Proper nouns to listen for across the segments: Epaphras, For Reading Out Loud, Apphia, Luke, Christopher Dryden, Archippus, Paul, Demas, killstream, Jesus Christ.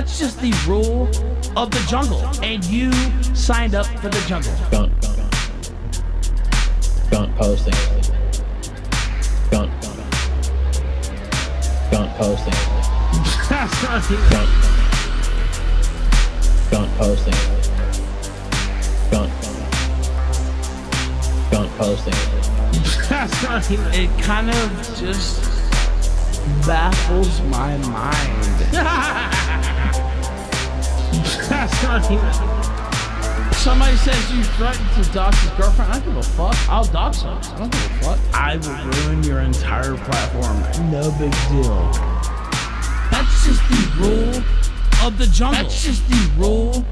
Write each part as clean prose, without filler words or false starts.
That's just the rule of the jungle, and you signed up for the jungle. Don't post things. Don't post things. That's not it. Don't post things. Don't post things. That's not it. It kind of just baffles my mind. That's not it. Somebody says you threatened to dox his girlfriend. I don't give a fuck. I'll dox her. I don't give a fuck. I will ruin your entire platform. No big deal. That's just the rule of the jungle. That's just the rule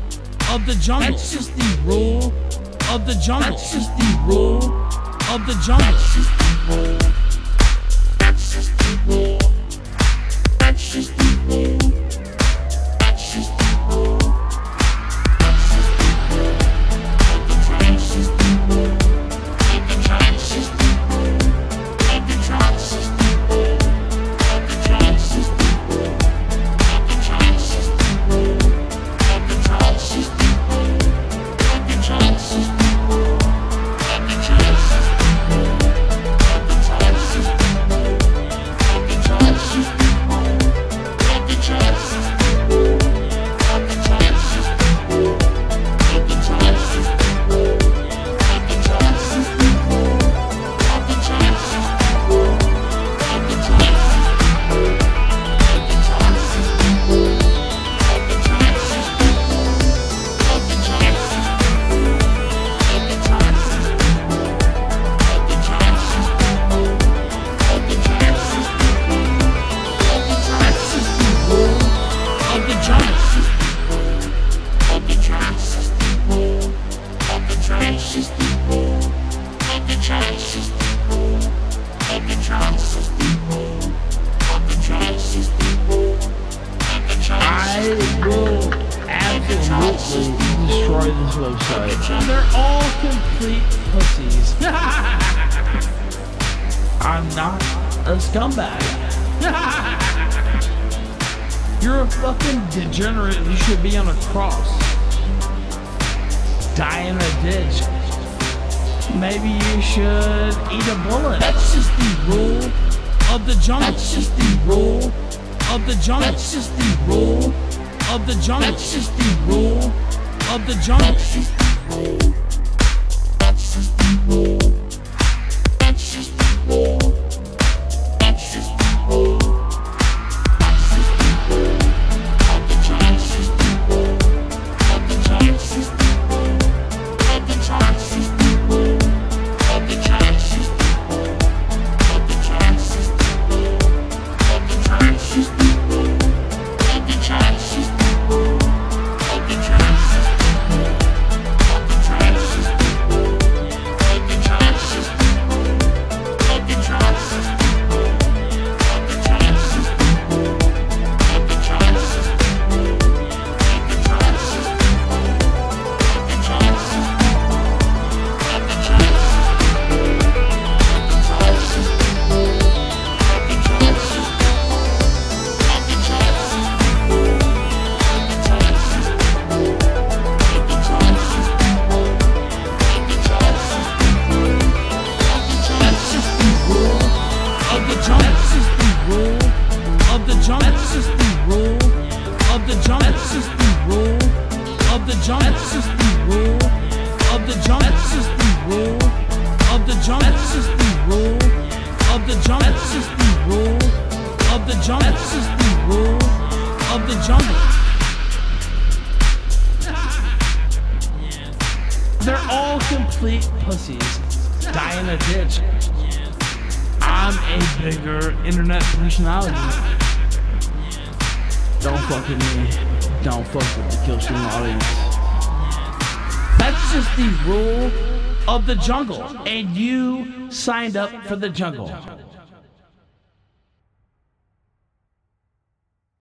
of the jungle. That's just the rule of the jungle. That's just the rule of the jungle. That's just the rule. That's just the rule. That's just the rule. That's just the rule. That's just the rule. That's just the rule. That's just the rule. That's just the rule. That's just the rule. That's just the rule. That's just the rule. I will absolutely destroy this website. And they're all complete pussies. I'm not a scumbag. You're a fucking degenerate. You should be on a cross. Die in a ditch. Maybe you should eat a bullet. That's just the rule of the jungle. That's just the rule of the jungle. That's just the rule of the jungle. That's just the rule of the jungle. That's just the rule. That's just the rule. That's just the rule. That's just the rule. That's just the rule. That's just the rule. That's just the rule. That's just the rule. That's just the rule of the jungle. That's just the rule of the jungle. That's just the rule of the jungle. That's just the rule of the jungle. That's just the rule of the jungle. They're all complete pussies. Die in a ditch. I'm a bigger internet personality. Don't fuck with me. Don't fuck with the Killstream audience. That's just the rule of the jungle, and you signed up for the jungle.